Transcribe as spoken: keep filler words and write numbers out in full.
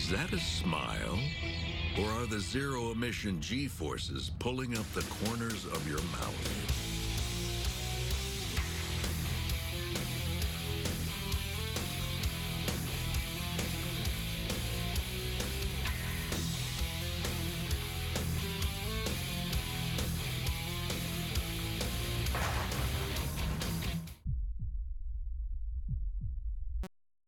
Is that a smile? Or are the zero-emission G-forces pulling up the corners of your mouth?